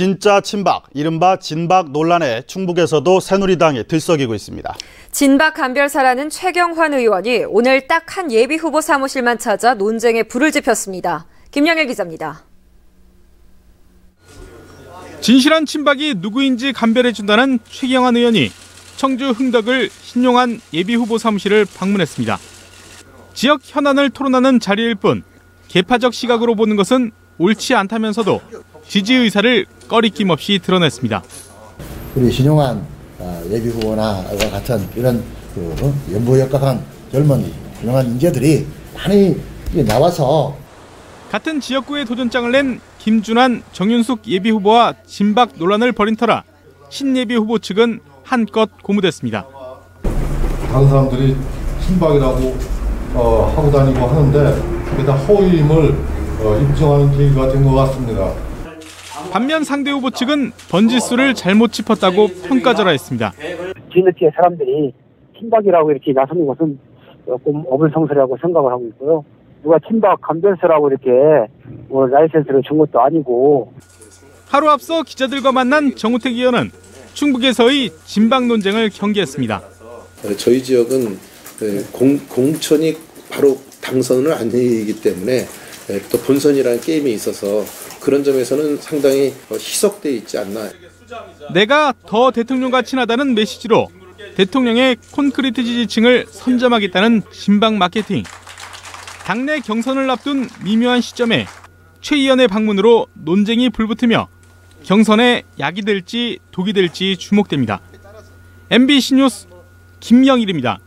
진짜 친박, 이른바 진박 논란에 충북에서도 새누리당이 들썩이고 있습니다. 진박 감별사라는 최경환 의원이 오늘 딱 한 예비 후보 사무실만 찾아 논쟁에 불을 지폈습니다. 김영일 기자입니다. 진실한 친박이 누구인지 감별해준다는 최경환 의원이 청주 흥덕을 신용한 예비 후보 사무실을 방문했습니다. 지역 현안을 토론하는 자리일 뿐 개파적 시각으로 보는 것은 옳지 않다면서도 지지 의사를 꺼리낌 없이 드러냈습니다. 우리 신용한 예비 후보나 같은 이런 연부역학한 젊은 훌륭한 인재들이 많이 나와서 같은 지역구에 도전장을 낸 김준환, 정윤숙 예비 후보와 진박 논란을 벌인 터라 신예비 후보 측은 한껏 고무됐습니다. 다른 사람들이 친박이라고 하고 다니고 하는데 그게 다 허위임을 입증하는 계기가 된 것 같습니다. 반면 상대 후보 측은 번지수를 잘못 짚었다고 평가절하했습니다. 뒤늦게 사람들이 친박이라고 이렇게 나서는 것은 조금 어불성설이라고 생각을 하고 있고요. 누가 친박 감별사라고 이렇게 뭐 라이센스를 준 것도 아니고. 하루 앞서 기자들과 만난 정우택 의원은 충북에서의 진박 논쟁을 경계했습니다. 저희 지역은 공천이 바로 당선은 아니기 때문에 또 본선이라는 게임에 있어서 그런 점에서는 상당히 희석돼 있지 않나. 내가 더 대통령과 친하다는 메시지로 대통령의 콘크리트 지지층을 선점하겠다는 진박 마케팅. 당내 경선을 앞둔 미묘한 시점에 최 의원의 방문으로 논쟁이 불붙으며 경선에 약이 될지 독이 될지 주목됩니다. MBC 뉴스 김영일입니다.